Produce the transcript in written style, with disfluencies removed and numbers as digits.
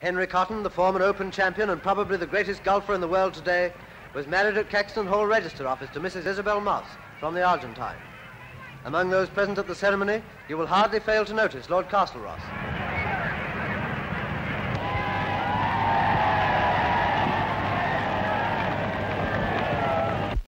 Henry Cotton, the former Open champion and probably the greatest golfer in the world today, was married at Caxton Hall Register Office to Mrs. Isabel Moss from the Argentine. Among those present at the ceremony, you will hardly fail to notice Lord Castle Ross.